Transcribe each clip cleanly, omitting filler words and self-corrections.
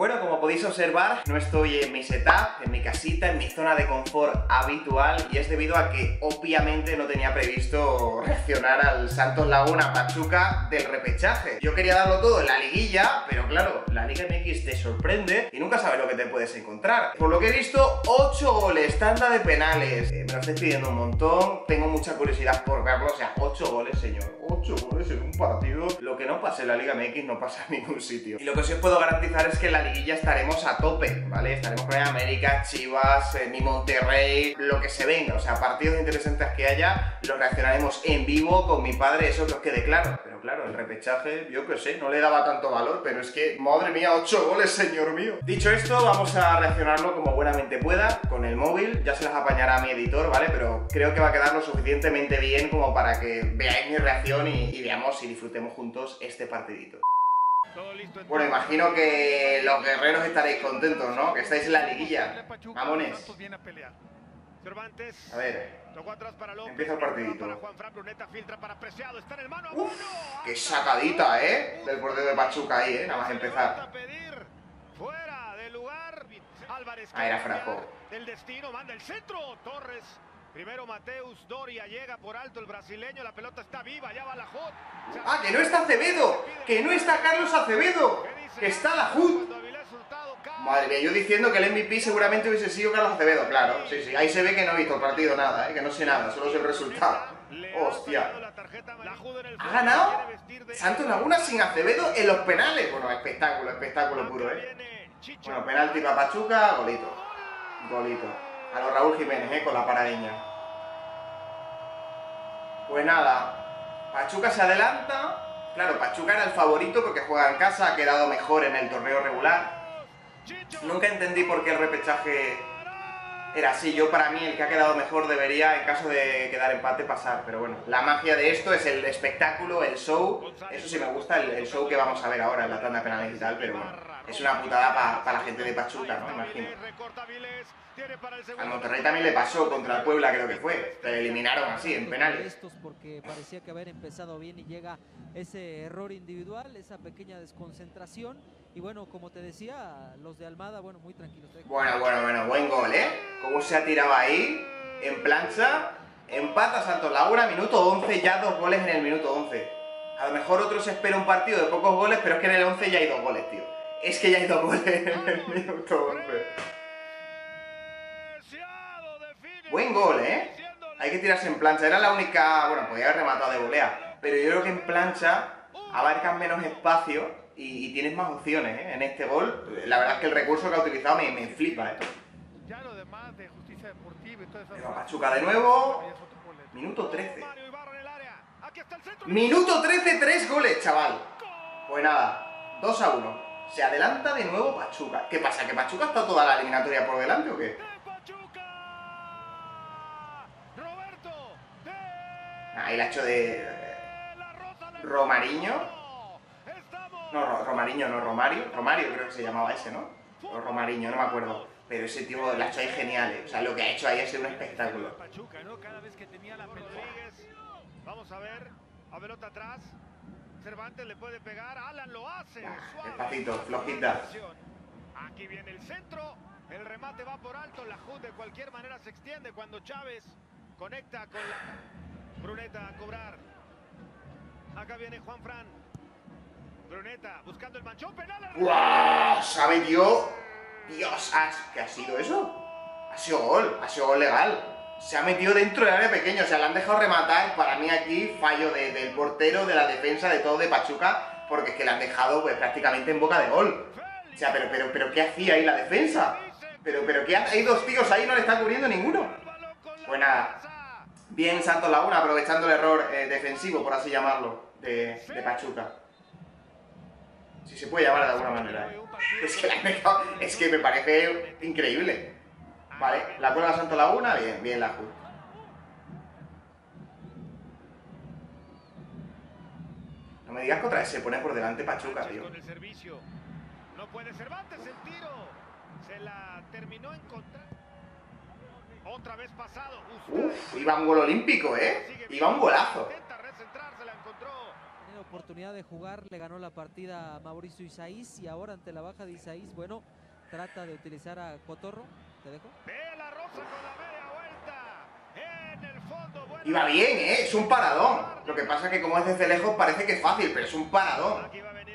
Bueno, como podéis observar, no estoy en mi setup, en mi casita, en mi zona de confort habitual, y es debido a que obviamente no tenía previsto reaccionar al Santos Laguna Pachuca del repechaje. Yo quería darlo todo en la liguilla, pero claro, la Liga MX te sorprende y nunca sabes lo que te puedes encontrar. Por lo que he visto, 8 goles, tanda de penales. Me lo estáis pidiendo un montón, tengo mucha curiosidad por verlo. O sea, 8 goles, señor. 8 goles en un partido. Lo que no pase en la Liga MX no pasa en ningún sitio. Y lo que sí os puedo garantizar es que en la liguilla estaremos a tope, ¿vale? Estaremos con América, Chivas, mi Monterrey, lo que se venga. O sea, partidos interesantes que haya, los reaccionaremos en vivo con mi padre, eso que os quede claro. Pero claro, el repechaje, yo qué sé, no le daba tanto valor, pero es que, madre mía, 8 goles, señor mío. Dicho esto, vamos a reaccionarlo como buenamente pueda, con el móvil. Ya se las apañará mi editor, ¿vale? Pero creo que va a quedar lo suficientemente bien como para que veáis mi reacción y veamos y disfrutemos juntos este partidito. Bueno, imagino que los guerreros estaréis contentos, ¿no? Que estáis en la liguilla. Mamones. A ver, empieza el partidito. Uf, qué sacadita, ¿eh? Del portero de Pachuca ahí, ¿eh? Nada más empezar. Ahí era Franco. El destino manda el centro, Torres. Primero Mateus Doria, llega por alto el brasileño, la pelota está viva, ya va Lajud. ¡Ah, que no está Acevedo! ¡Que no está Carlos Acevedo! ¡Que está Lajud! Madre mía, yo diciendo que el MVP seguramente hubiese sido Carlos Acevedo, claro. Sí, sí, ahí se ve que no he visto el partido nada, que no sé nada, solo sé el resultado. ¡Hostia! ¿Ha ganado Santos Laguna sin Acevedo en los penales? Bueno, espectáculo, espectáculo puro, ¿eh? Bueno, penalti para Pachuca, golito. Golito. A lo Raúl Jiménez, con la paradiña. Pues nada, Pachuca se adelanta. Claro, Pachuca era el favorito porque juega en casa, ha quedado mejor en el torneo regular. Nunca entendí por qué el repechaje era así. Yo, para mí, el que ha quedado mejor debería, en caso de quedar empate, pasar. Pero bueno, la magia de esto es el espectáculo, el show. Eso sí me gusta, el show que vamos a ver ahora en la tanda penales y tal, pero bueno. Es una putada para la gente de Pachuca, ¿no? Imagino. Al Monterrey también le pasó contra el Puebla, creo que fue. Te eliminaron así, en penales. Porque parecía que haber empezado bien y llega ese error individual, esa pequeña desconcentración. Y bueno, como te decía, los de Almada, bueno, muy tranquilos. Bueno, buen gol, ¿eh? Cómo se ha tirado ahí, en plancha. Empata Santos Laguna, minuto 11, ya 2 goles en el minuto 11. A lo mejor otros esperan un partido de pocos goles, pero es que en el 11 ya hay 2 goles, tío. Es que ya hay 2 goles en el minuto 11. Buen gol, ¿eh? Hay que tirarse en plancha. Era la única... Bueno, podía haber rematado de volea. Pero yo creo que en plancha abarcas menos espacio y tienes más opciones, ¿eh? En este gol, la verdad es que el recurso que ha utilizado me flipa, ¿eh? Pero Pachuca de nuevo. Minuto 13. Minuto 13, 3 goles, chaval. Pues nada, 2-1. Se adelanta de nuevo Pachuca. ¿Qué pasa? ¿Que Pachuca está toda la eliminatoria por delante o qué? Ahí la ha hecho de... Romariño. No, Romariño, no, Romario. Romario creo que se llamaba ese, ¿no? O Romariño, no me acuerdo. Pero ese tipo la ha hecho ahí genial, ¿eh? O sea, lo que ha hecho ahí ha sido un espectáculo. Vamos a ver, a pelota atrás. Cervantes le puede pegar, Alan lo hace. Despacito, flojita. Aquí viene el centro, el remate va por alto, Lajud de cualquier manera se extiende cuando Chávez conecta con la... Brunetta a cobrar. Acá viene Juan Fran. Brunetta buscando el manchón penal. ¡Guau! ¿Sabe Dios? Dios, ¿qué ha sido eso? Ha sido gol legal. Se ha metido dentro del área pequeña, o sea, la han dejado rematar. Para mí aquí fallo del portero, de la defensa, de todo de Pachuca, porque es que la han dejado pues prácticamente en boca de gol. O sea, pero ¿qué hacía ahí la defensa? Pero ¿qué hay 2 tíos ahí, no le está cubriendo ninguno? Pues nada, bien Santos Laguna aprovechando el error defensivo, por así llamarlo, de Pachuca. Si se puede llamar de alguna manera, ¿eh? Es que la han dejado, es que me parece increíble. Vale, la cuelga Santos Laguna, bien, bien Lajud. No me digas que otra vez se pone por delante Pachuca, tío. No puede Cervantes el tiro. Se la terminó encontrando. Otra vez pasado. Uf, iba un gol olímpico, ¿eh? Iba un golazo. oportunidad de jugar, le ganó la partida a Mauricio Isaís y ahora ante la baja de Isaís, bueno, trata de utilizar a Cotorro. ¿Te dejo? Ve la rosa con la media vuelta. En el fondo, bueno. Y va bien, es un paradón. Lo que pasa es que como es desde lejos parece que es fácil, pero es un paradón.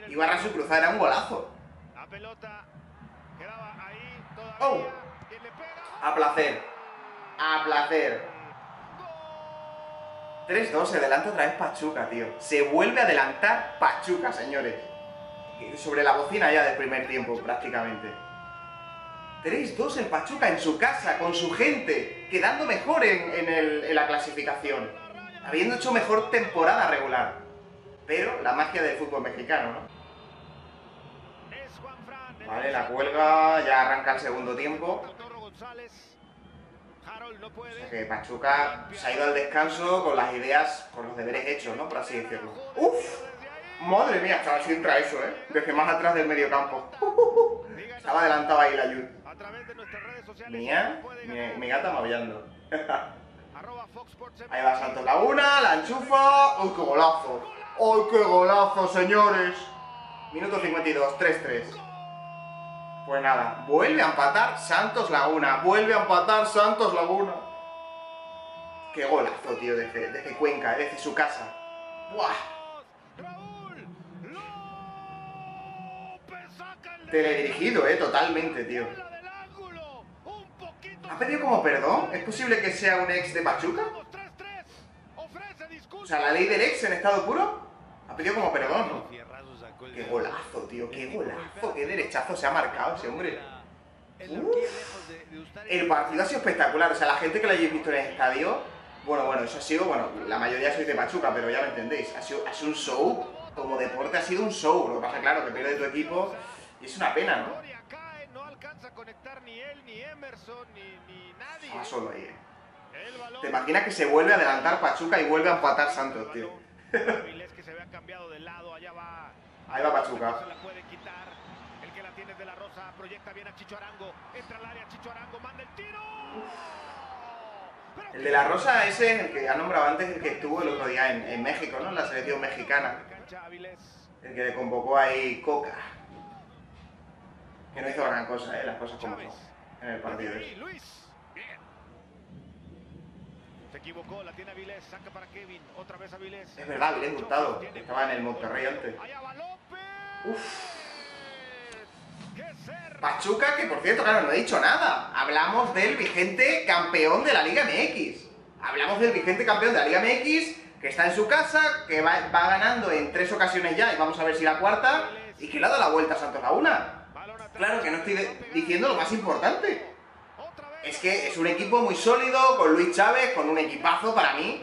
Ibarra su cruzada era un golazo. La pelota quedaba ahí todavía. ¡Oh! A placer. A placer. 3-2, se adelanta otra vez Pachuca, tío. Se vuelve a adelantar Pachuca, señores. Sobre la bocina ya del primer tiempo, prácticamente. 3-2 el Pachuca en su casa, con su gente, quedando mejor en la clasificación. Habiendo hecho mejor temporada regular. Pero la magia del fútbol mexicano, ¿no? Vale, la cuelga, ya arranca el segundo tiempo. O sea que Pachuca se ha ido al descanso con las ideas, con los deberes hechos, ¿no? Por así decirlo. ¡Uf! ¡Madre mía! Estaba así entra eso, ¿eh? Desde más atrás del medio campo. Estaba adelantado ahí la Yud. Mía, mi gata maullando. Ahí va Santos Laguna, la enchufa. ¡Uy, qué golazo! ¡Uy, qué golazo, señores! Minuto 52, 3-3. Pues nada, vuelve a empatar Santos Laguna, vuelve a empatar Santos Laguna. Qué golazo, tío, desde Cuenca, desde su casa. ¡Buah! Teledirigido, totalmente, tío. ¿Ha pedido como perdón? ¿Es posible que sea un ex de Pachuca? O sea, la ley del ex en estado puro. Ha pedido como perdón, ¿no? ¡Qué golazo, tío! ¡Qué golazo! ¡Qué derechazo se ha marcado ese hombre! Uf. El partido ha sido espectacular. O sea, la gente que lo hayáis visto en el estadio... Bueno, eso ha sido... Bueno, la mayoría sois de Pachuca, pero ya me entendéis. Ha sido un show. Como deporte ha sido un show. Lo que pasa, claro, que pierde tu equipo. Y es una pena, ¿no? Estaba solo ahí, ¿eh? ¿Te imaginas que se vuelve a adelantar Pachuca y vuelve a empatar Santos, tío? Ahí va Pachuca. El de la Rosa ese, el que ha nombrado antes, el que estuvo el otro día en México, ¿no? En la selección mexicana. El que le convocó ahí Coca. Que no hizo gran cosa, las cosas como son en el partido ese. Se equivocó, la tiene Avilés, saca para Kevin, otra vez Avilés. Es verdad, Avilés Hurtado, estaba en el Monterrey antes. Uf. Pachuca, que por cierto, claro, no he dicho nada. Hablamos del vigente campeón de la Liga MX. Hablamos del vigente campeón de la Liga MX, que está en su casa, que va ganando en 3 ocasiones ya, y vamos a ver si la cuarta, y que le ha dado la vuelta a Santos Laguna. Claro que no estoy diciendo lo más importante. Es que es un equipo muy sólido, con Luis Chávez, con un equipazo para mí.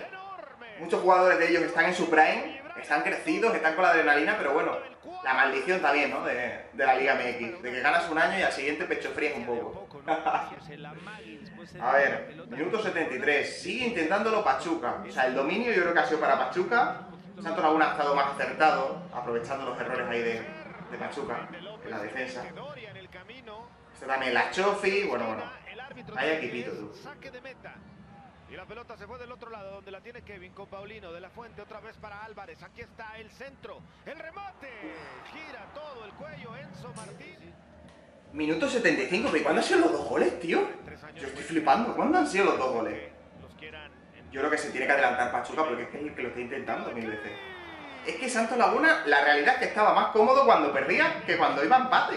Muchos jugadores de ellos están en su prime, están crecidos, están con la adrenalina, pero bueno, la maldición también, ¿no? De la Liga MX, de que ganas un año y al siguiente pecho fríes un poco. A ver, minuto 73, sigue intentándolo Pachuca. O sea, el dominio yo creo que ha sido para Pachuca. Santos Laguna ha estado más acertado, aprovechando los errores ahí de Pachuca, en la defensa. Este también, la Chofis, bueno. Hay equipito, tú. Saque de meta. Y la pelota se fue del otro lado, donde la tiene Kevin con Paulino. De la Fuente otra vez para Álvarez. Aquí está el centro. El remate. Gira todo el cuello Enzo Martínez. Minuto 75. ¿Pero cuándo han sido los 2 goles, tío? Yo estoy flipando. ¿Cuándo han sido los 2 goles? Yo creo que se tiene que adelantar Pachuca porque es que es el que lo está intentando 1000 veces. Es que Santos Laguna, la realidad es que estaba más cómodo cuando perdía que cuando iba a empate.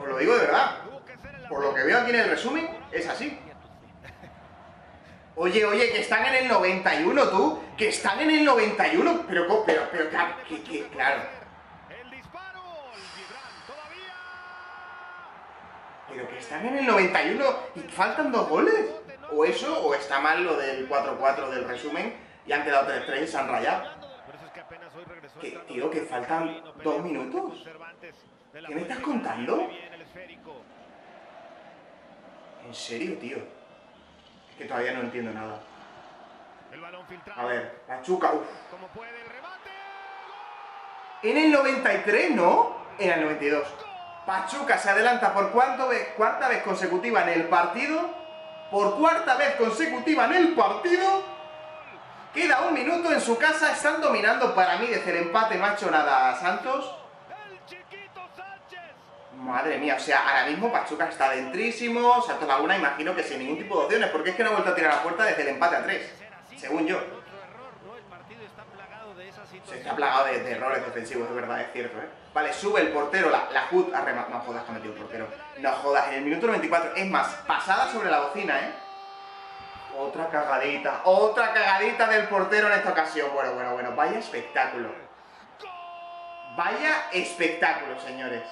Os lo digo de verdad. Por lo que veo aquí en el resumen, es así. Oye, que están en el 91, tú. Que están en el 91. Pero, claro. Pero que están en el 91 y faltan 2 goles. O eso, o está mal lo del 4-4 del resumen y han quedado 3-3 y se han rayado. Que, tío, que faltan 2 minutos. ¿Qué me estás contando? ¿En serio, tío? Es que todavía no entiendo nada. A ver, Pachuca, uff. En el 93, ¿no? En el 92. Pachuca se adelanta por cuarta vez consecutiva en el partido. Por cuarta vez consecutiva en el partido. Queda un minuto en su casa, están dominando para mí desde el empate, no ha hecho nada Santos. Madre mía, o sea, ahora mismo Pachuca está dentrísimo, Santos Laguna imagino que sin ningún tipo de opciones, porque es que no ha vuelto a tirar a la puerta desde el empate a 3, según yo. Se está plagado de errores defensivos, es verdad, es cierto, ¿eh? Vale, sube el portero, Lajud ha rematado. No jodas que ha metido el portero, no jodas, en el minuto 94, es más, pasada sobre la bocina, ¿eh? Otra cagadita del portero en esta ocasión. Bueno, bueno, bueno, vaya espectáculo. Vaya espectáculo, señores.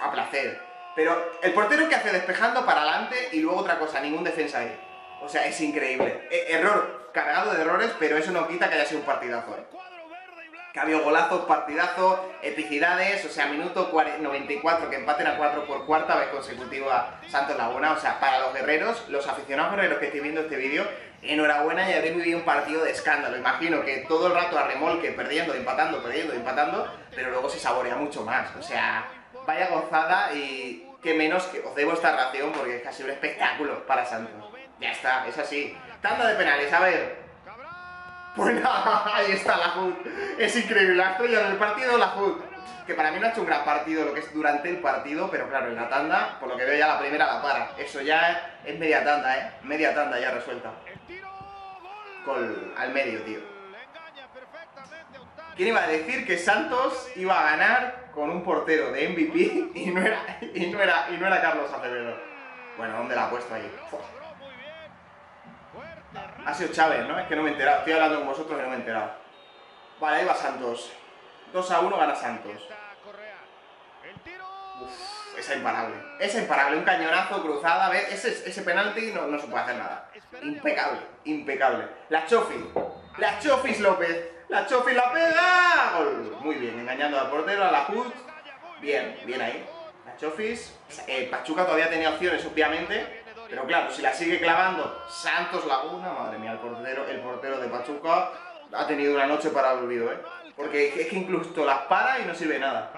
A placer. Pero el portero que hace despejando para adelante y luego otra cosa, ningún defensa ahí. O sea, es increíble. Error, cargado de errores, pero eso no quita que haya sido un partidazo, ¿eh? Que ha habido golazos, partidazos, epicidades, o sea, minuto 94, que empaten a 4 por cuarta vez consecutiva Santos Laguna. O sea, para los guerreros, los aficionados guerreros que estéis viendo este vídeo, enhorabuena, ya habréis vivido un partido de escándalo. Imagino que todo el rato a remolque, perdiendo, empatando, pero luego se saborea mucho más. O sea, vaya gozada y que menos que os debo esta ración porque es casi un espectáculo para Santos. Ya está, es así. Tanda de penales, a ver... Pues nada, ahí está Lajud. Es increíble, la estrella del partido, Lajud. Que para mí no ha hecho un gran partido lo que es durante el partido, pero claro, en la tanda, por lo que veo ya la primera la para. Eso ya es media tanda, ¿eh? Media tanda ya resuelta. Gol al medio, tío. ¿Quién iba a decir que Santos iba a ganar con un portero de MVP y no era Carlos Acevedo? Bueno, ¿dónde la ha puesto ahí? Fua. Ha sido Chávez, ¿no? Es que no me he enterado. Estoy hablando con vosotros y no me he enterado. Vale, ahí va Santos. 2-1 gana Santos. Uf, esa imparable. Esa imparable. Un cañonazo, cruzada. ¿Ves? Ese penalti no se puede hacer nada. Impecable, impecable. La Chofis. La Chofis López. La Chofis la pega. Gol. Muy bien, engañando al portero, a Lajud. Bien, bien ahí. La Chofis. Pachuca todavía tenía opciones, obviamente. Pero claro, si la sigue clavando Santos Laguna, madre mía, el portero de Pachuca ha tenido una noche para el olvido, ¿eh? Porque es que incluso las para y no sirve nada.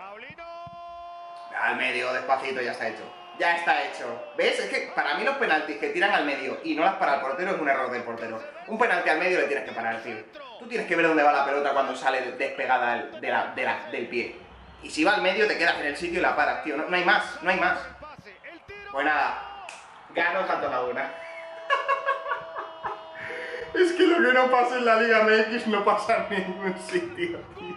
Al medio, despacito, ya está hecho. Ya está hecho. ¿Ves? Es que para mí los penaltis que tiran al medio y no las para el portero es un error del portero. Un penalti al medio le tienes que parar, tío. Tú tienes que ver dónde va la pelota cuando sale despegada del pie. Y si va al medio te quedas en el sitio y la paras, tío. No hay más, no hay más. Pues nada. Ganó Santos Laguna. Es que lo que no pasa en la Liga MX no pasa en ningún sitio, tío.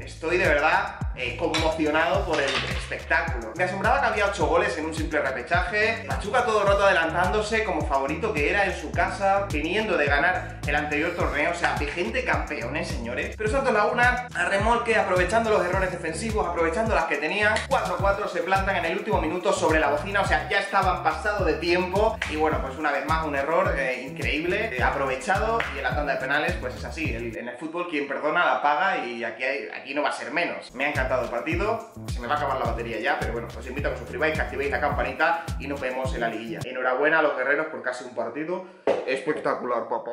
Estoy de verdad conmocionado por el espectáculo. Me asombraba que había 8 goles en un simple repechaje. Pachuca todo el rato adelantándose como favorito que era en su casa, viniendo de ganar el anterior torneo. O sea, vigente campeones, señores. Pero Santos Laguna, a remolque, aprovechando los errores defensivos, aprovechando las que tenía. 4-4 se plantan en el último minuto sobre la bocina. O sea, ya estaban pasado de tiempo. Y bueno, pues una vez más un error increíble, aprovechado. Y en la tanda de penales, pues es así. En el fútbol quien perdona la paga y aquí no va a ser menos. Me ha encantado el partido, se me va a acabar la batería ya, pero bueno, os invito a que os suscribáis, que activéis la campanita y nos vemos en la liguilla. Enhorabuena a los guerreros por casi un partido espectacular, papá.